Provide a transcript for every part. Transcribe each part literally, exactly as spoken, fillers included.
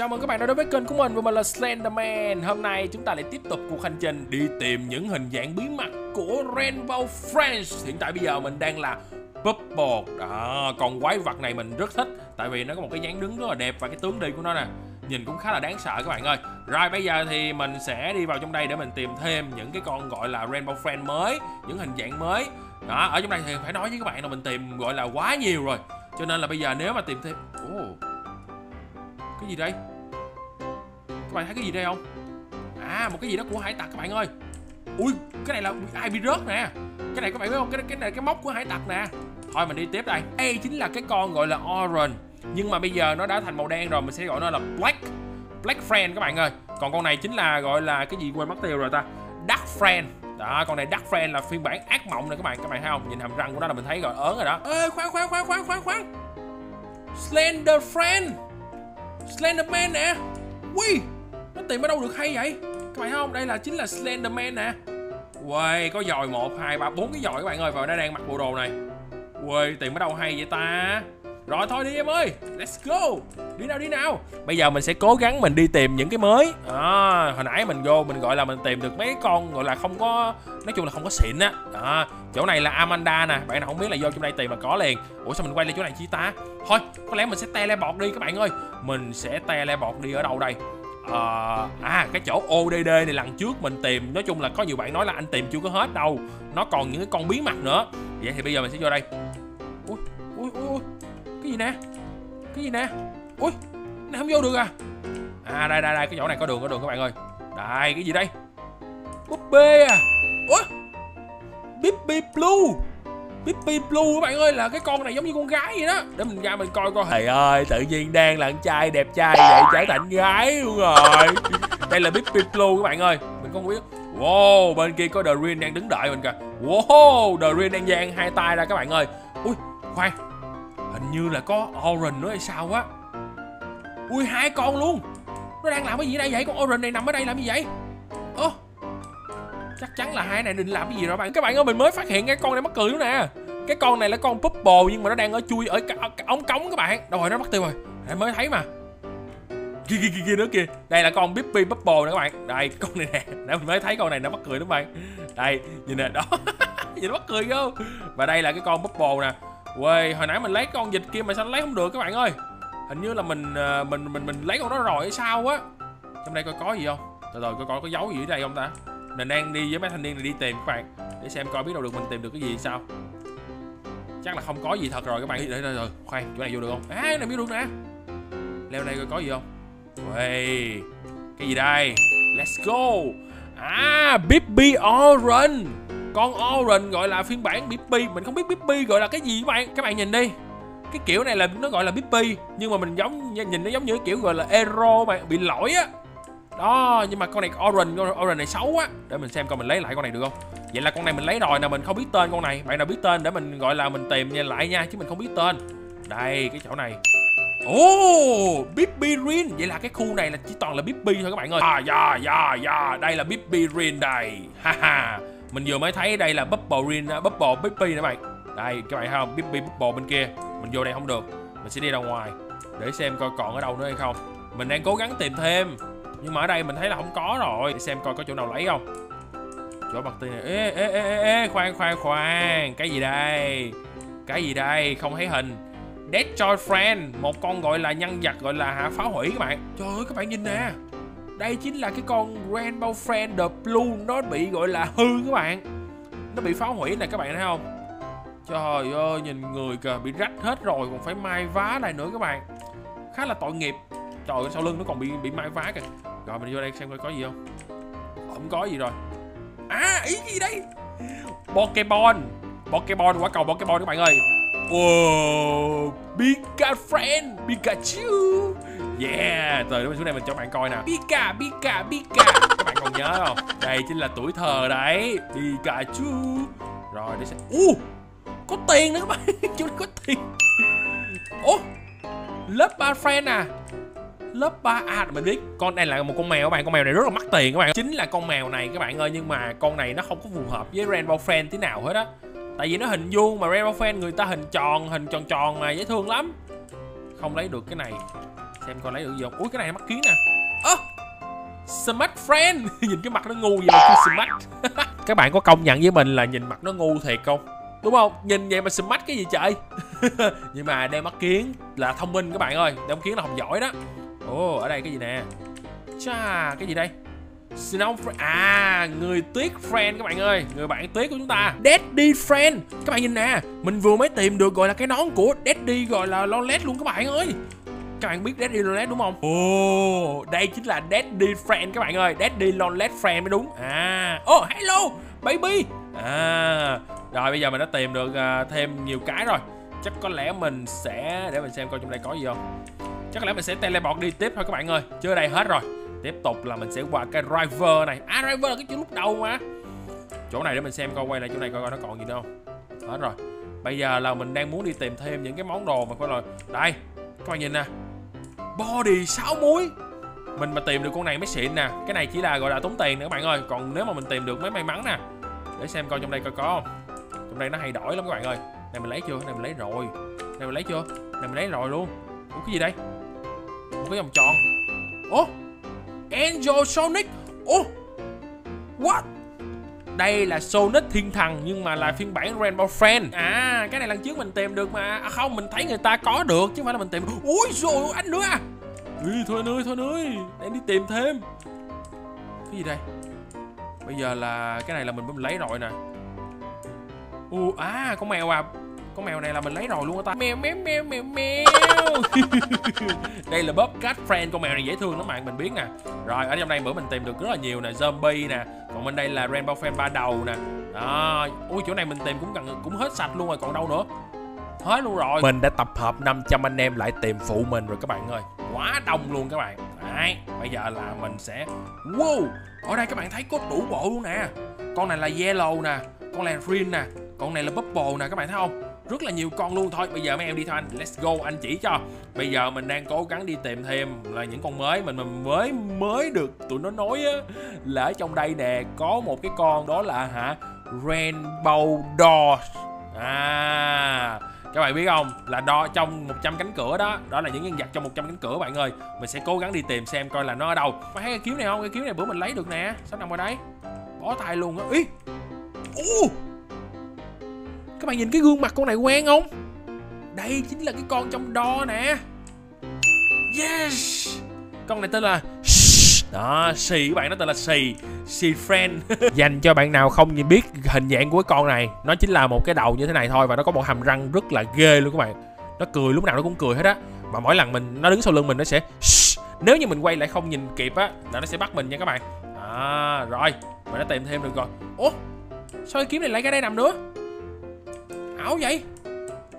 Chào mừng các bạn đã đến với kênh của mình, và mình là Slenderman. Hôm nay chúng ta lại tiếp tục cuộc hành trình đi tìm những hình dạng bí mật của Rainbow Friends. Hiện tại bây giờ mình đang là Bubble. Đó, còn quái vật này mình rất thích, tại vì nó có một cái dáng đứng rất là đẹp và cái tướng đi của nó nè, nhìn cũng khá là đáng sợ các bạn ơi. Rồi bây giờ thì mình sẽ đi vào trong đây để mình tìm thêm những cái con gọi là Rainbow Friend mới, những hình dạng mới. Đó, ở trong đây thì phải nói với các bạn là mình tìm gọi là quá nhiều rồi, cho nên là bây giờ nếu mà tìm thêm... Oh. Cái gì đây? Các bạn thấy cái gì đây không? À, một cái gì đó của hải tặc các bạn ơi. Ui, cái này là ai bị rớt nè. Cái này các bạn biết không? Cái cái này cái móc của hải tặc nè. Thôi mình đi tiếp đây. Đây chính là cái con gọi là Orion, nhưng mà bây giờ nó đã thành màu đen rồi, mình sẽ gọi nó là Black Black Friend các bạn ơi. Còn con này chính là gọi là cái gì quên mất tiêu rồi ta. Dark Friend. Đó, con này Dark Friend là phiên bản ác mộng nè các bạn. Các bạn thấy không? Nhìn hàm răng của nó là mình thấy rồi, ớn rồi đó. Ê, khoan khoan khoan khoan khoan khoan. Slender Friend. Slenderman nè. Ui, nó tìm ở đâu được hay vậy? Các bạn thấy không? Đây là chính là Slenderman nè. Ui, có giòi một, hai, ba, bốn cái giòi các bạn ơi. Và nó đang mặc bộ đồ này. Ui, tìm ở đâu hay vậy ta? Rồi thôi đi em ơi, let's go. Đi nào đi nào. Bây giờ mình sẽ cố gắng mình đi tìm những cái mới. à, Hồi nãy mình vô mình gọi là mình tìm được mấy con gọi là không có, nói chung là không có xịn á. à, Chỗ này là Amanda nè. Bạn nào không biết là vô trong đây tìm là có liền. Ủa sao mình quay lại chỗ này chi ta? Thôi có lẽ mình sẽ tele bọt đi các bạn ơi. Mình sẽ tele bọt đi ở đâu đây? À, à cái chỗ ô đê đê này lần trước mình tìm, nói chung là có nhiều bạn nói là anh tìm chưa có hết đâu, nó còn những cái con bí mật nữa. Vậy thì bây giờ mình sẽ vô đây. Ui ui ui, ui. Cái gì nè? Cái gì nè? Ui, nó không vô được à? À đây đây đây, cái chỗ này có đường có đường các bạn ơi. Đây, cái gì đây? Búp bê à? Ủa? Pippi Blue. Pippi Blue các bạn ơi, là cái con này giống như con gái vậy đó. Để mình ra mình coi coi. Thầy ơi, tự nhiên đang là con trai đẹp trai vậy trở thành gái luôn rồi. Đây là Pippi Blue các bạn ơi. Mình không biết. Wow, bên kia có The Rain đang đứng đợi mình kìa. Wow, The Rain đang giang hai tay ra các bạn ơi. Ui, khoan. Hình như là có Oran nữa hay sao á. Ui, hai con luôn. Nó đang làm cái gì ở đây vậy? Con Oran này nằm ở đây làm gì vậy? Ơ, chắc chắn là hai này định làm cái gì rồi bạn. Các bạn ơi, mình mới phát hiện cái con này mắc cười nữa nè. Cái con này là con Bubble, nhưng mà nó đang ở chui ở ống cống các bạn. Đâu rồi, nó mất tiêu rồi. Em mới thấy mà. Kia kia kia kia nữa kìa. Đây là con Bippy Bubble nè các bạn. Đây, con này nè. Nãy mình mới thấy con này nó mắc cười đúng không bạn? Đây, nhìn nè, đó. Nhìn nó mắc cười không? Và đây là cái con Bubble nè. Uầy, hồi nãy mình lấy con vịt kia mà sao lấy không được các bạn ơi. Hình như là mình mình mình mình lấy con đó rồi hay sao á. Trong đây coi có gì không? Từ từ coi coi có dấu gì ở đây không ta? Mình đang đi với mấy thanh niên này đi tìm các bạn, để xem coi biết đâu được mình tìm được cái gì sao. Chắc là không có gì thật rồi các bạn. Để rồi, khoan, chỗ này vô được không? À, cái này biết được nè. Leo này coi có gì không? Uầy, cái gì đây? Let's go. À, Bippy Oran. Con Oran gọi là phiên bản Bippy. Mình không biết Bippy gọi là cái gì các bạn. Các bạn nhìn đi. Cái kiểu này là nó gọi là Bippy, nhưng mà mình giống nhìn nó giống như cái kiểu gọi là Hero mà bị lỗi á. Đó, nhưng mà con này Oran, con Oran này xấu á. Để mình xem coi mình lấy lại con này được không. Vậy là con này mình lấy rồi nè, mình không biết tên con này. Bạn nào biết tên để mình gọi là mình tìm lại nha, chứ mình không biết tên. Đây, cái chỗ này. Ồ, oh, Bippy Rin. Vậy là cái khu này là chỉ toàn là Bippy thôi các bạn ơi. À, dạ, dạ, dạ. Đây là Bippy Rin đây. Ha ha. Mình vừa mới thấy đây là Bubble Rin, Bubble Bippy nè các bạn. Đây các bạn thấy không? Bippy Bubble bên kia. Mình vô đây không được. Mình sẽ đi ra ngoài để xem coi còn ở đâu nữa hay không. Mình đang cố gắng tìm thêm, nhưng mà ở đây mình thấy là không có rồi. Để xem coi có chỗ nào lấy không. Chỗ mặt tiền này. Ê, ê, ê, ê, ê, khoan, khoan, khoan. Cái gì đây? Cái gì đây? Không thấy hình. Dead Joy Friend. Một con gọi là nhân vật gọi là phá hủy các bạn. Trời ơi, các bạn nhìn nè. Đây chính là cái con Rainbow Friend The Blue. Nó bị gọi là hư các bạn. Nó bị phá hủy này các bạn thấy không? Trời ơi, nhìn người kìa. Bị rách hết rồi, còn phải mai vá lại nữa các bạn. Khá là tội nghiệp. Trời ơi, sau lưng nó còn bị bị mai vá kìa. Rồi mình vô đây xem coi có gì không. Không có gì rồi. À, ý gì đây? Pokemon. Pokemon, quả cầu Pokemon các bạn ơi. Wow, Pikafriend, Pikachu. Yeah, từ đó xuống đây mình cho bạn coi nè. Pika, Pika, Pika. Các bạn còn nhớ không? Đây chính là tuổi thơ đấy. Pikachu. Rồi để xem. Uh, có tiền nữa các bạn. Chúng có tiền. Ủa, lớp ba friend à? Lớp ba à, mình biết. Con này là một con mèo các bạn. Con mèo này rất là mắc tiền các bạn. Chính là con mèo này các bạn ơi. Nhưng mà con này nó không có phù hợp với Rainbow Friend tí nào hết á. Tại vì nó hình vuông mà Rainbow Friend người ta hình tròn. Hình tròn tròn mà dễ thương lắm. Không lấy được cái này. Xem coi lấy được gì không. Ui cái này mắc kiến nè. Ơ à, Smart Friend. Nhìn cái mặt nó ngu vậy mà kêu Smart. Các bạn có công nhận với mình là nhìn mặt nó ngu thiệt không? Đúng không? Nhìn vậy mà Smart cái gì trời. Nhưng mà đeo mắt kiến là thông minh các bạn ơi. Đeo mắt kiến là học giỏi đó. Ồ, oh, ở đây cái gì nè? Chà, cái gì đây? Snow Friend. À, người tuyết friend các bạn ơi. Người bạn tuyết của chúng ta. Daddy Friend. Các bạn nhìn nè. Mình vừa mới tìm được gọi là cái nón của Daddy gọi là Lonlet luôn các bạn ơi. Các bạn biết Daddy Lonlet đúng không? Ồ, oh, đây chính là Daddy Friend các bạn ơi. Daddy Lonlet Friend mới đúng. À, oh, hello baby. À, rồi bây giờ mình đã tìm được uh, thêm nhiều cái rồi. Chắc có lẽ mình sẽ, để mình xem coi trong đây có gì không. Chắc có lẽ mình sẽ teleport đi tiếp thôi các bạn ơi. Chưa đây hết rồi. Tiếp tục là mình sẽ qua cái driver này. À driver là cái chữ lúc đầu mà. Chỗ này để mình xem coi, quay lại chỗ này coi coi nó còn gì nữa không. Hết rồi. Bây giờ là mình đang muốn đi tìm thêm những cái món đồ mà coi rồi. Đây, các bạn nhìn nè. Body sáu muối. Mình mà tìm được con này mới xịn nè. Cái này chỉ là gọi là tốn tiền nữa các bạn ơi. Còn nếu mà mình tìm được mấy may mắn nè. Để xem coi trong đây coi có không. Trong đây nó hay đổi lắm các bạn ơi. Này mình lấy chưa? Này mình lấy rồi. Này mình lấy chưa? Này mình lấy rồi luôn. Ủa cái gì đây? Một cái vòng tròn. Ủa? Angel Sonic. Ủa? What? Đây là Sonic thiên thần nhưng mà là phiên bản Rainbow Friend. À, cái này lần trước mình tìm được mà. À không, mình thấy người ta có được chứ không phải là mình tìm. Ui rồi anh nữa à. Ừ, thôi nơi, thôi nơi. Để đi tìm thêm. Cái gì đây? Bây giờ là cái này là mình mới lấy rồi nè. Ủa, à con mèo à. Con mèo này là mình lấy rồi luôn ta. Mèo mèo mèo mèo mèo. Đây là Bobcat Friend. Con mèo này dễ thương lắm bạn, mình biết nè. Rồi ở trong đây bữa mình tìm được rất là nhiều nè. Zombie nè. Còn bên đây là Rainbow Friend ba đầu nè. Đó. Ui chỗ này mình tìm cũng cần cũng hết sạch luôn rồi. Còn đâu nữa. Hết luôn rồi. Mình đã tập hợp năm trăm anh em lại tìm phụ mình rồi các bạn ơi. Quá đông luôn các bạn. Đấy. Bây giờ là mình sẽ. Wow. Ở đây các bạn thấy có đủ bộ luôn nè. Con này là Yellow nè. Con này là Green nè. Con này là Bubble nè các bạn thấy không. Rất là nhiều con luôn. Thôi bây giờ mấy em đi thôi anh. Let's go, anh chỉ cho. Bây giờ mình đang cố gắng đi tìm thêm là những con mới. Mình mình mới mới được tụi nó nói á. Là ở trong đây nè. Có một cái con đó là hả Rainbow Doors. À các bạn biết không, là đo trong một trăm cánh cửa đó. Đó là những nhân vật trong một trăm cánh cửa bạn ơi. Mình sẽ cố gắng đi tìm xem coi là nó ở đâu. Mà thấy cái kiếm này không? Cái kiếm này bữa mình lấy được nè. Sao nằm ở đấy? Bó tay luôn á. Ý. Ồ. Các bạn nhìn cái gương mặt con này quen không? Đây chính là cái con trong đo nè. Yes. Con này tên là Shh. Đó, Shh các bạn, nó tên là Shh. Shh Friend. Dành cho bạn nào không nhìn biết hình dạng của cái con này. Nó chính là một cái đầu như thế này thôi. Và nó có một hàm răng rất là ghê luôn các bạn. Nó cười lúc nào nó cũng cười hết á. Mà mỗi lần mình nó đứng sau lưng mình nó sẽ Shh. Nếu như mình quay lại không nhìn kịp á là nó sẽ bắt mình nha các bạn. À, rồi mình đã tìm thêm được rồi. Ủa sao cái kiếm này lại cái đây nằm nữa? Ảo vậy?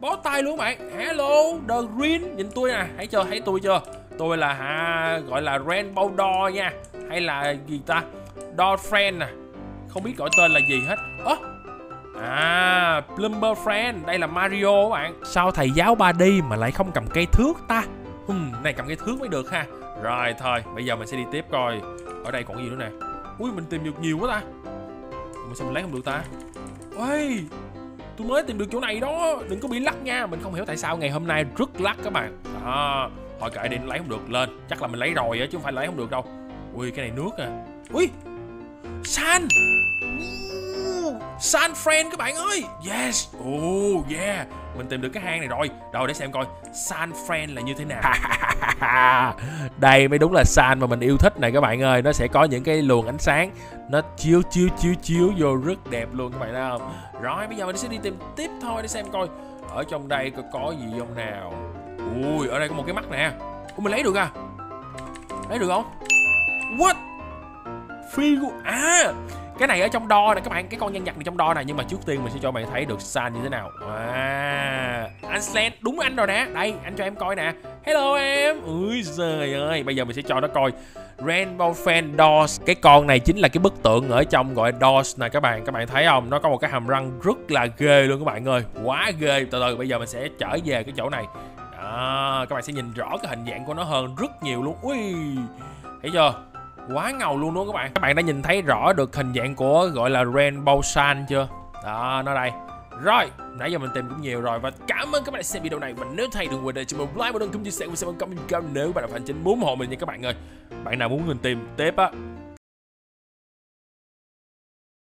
Bó tay luôn các bạn. Hello The Rain. Nhìn tôi nè. Thấy chưa? Thấy tôi chưa? Tôi là à, gọi là Rainbow Door nha. Hay là gì ta? Door Friend nè. Không biết gọi tên là gì hết. Ơ à, Plumber Friend. Đây là Mario các bạn. Sao thầy giáo ba D mà lại không cầm cây thước ta? Hừm, này cầm cây thước mới được ha. Rồi thôi bây giờ mình sẽ đi tiếp coi. Ở đây còn gì nữa nè. Ui mình tìm được nhiều quá ta. Mà sao mình lấy không được ta? Ui tôi mới tìm được chỗ này đó. Đừng có bị lắc nha. Mình không hiểu tại sao ngày hôm nay rất lắc các bạn. Đó. Thôi kệ đi, lấy không được lên. Chắc là mình lấy rồi á chứ không phải lấy không được đâu. Ui cái này nước à. Ui Sun. Sun Friend các bạn ơi. Yes. Oh yeah. Mình tìm được cái hang này rồi. Đâu để xem coi Sun Friend là như thế nào. Đây mới đúng là Sun mà mình yêu thích này các bạn ơi. Nó sẽ có những cái luồng ánh sáng. Nó chiếu chiếu chiếu chiếu vô rất đẹp luôn các bạn thấy không. Rồi bây giờ mình sẽ đi tìm tiếp thôi. Để xem coi ở trong đây có, có gì không nào. Ui ở đây có một cái mắt nè. Ủa mình lấy được à? Lấy được không? What? Phi à. Cái này ở trong đo nè các bạn, cái con nhân vật này trong đo này. Nhưng mà trước tiên mình sẽ cho bạn thấy được Sun như thế nào. Wow. Anh Slend, đúng anh rồi nè. Đây, anh cho em coi nè. Hello em. Ui giời ơi. Bây giờ mình sẽ cho nó coi Rainbow Friend Doors. Cái con này chính là cái bức tượng ở trong gọi Doors nè các bạn. Các bạn thấy không? Nó có một cái hàm răng rất là ghê luôn các bạn ơi. Quá ghê. Từ từ bây giờ mình sẽ trở về cái chỗ này. Đó, các bạn sẽ nhìn rõ cái hình dạng của nó hơn rất nhiều luôn. Ui. Thấy chưa? Quá ngầu luôn đúng không các bạn? Các bạn đã nhìn thấy rõ được hình dạng của gọi là Rainbow Sand chưa? Đó, nó đây. Rồi, nãy giờ mình tìm cũng nhiều rồi. Và cảm ơn các bạn đã xem video này. Và nếu thấy đừng quên để cho mình like, một đăng ký, chia sẻ và xem ơn comment cao nếu các bạn là fan chính muốn ủng hộ mình nha các bạn ơi. Bạn nào muốn mình tìm tiếp á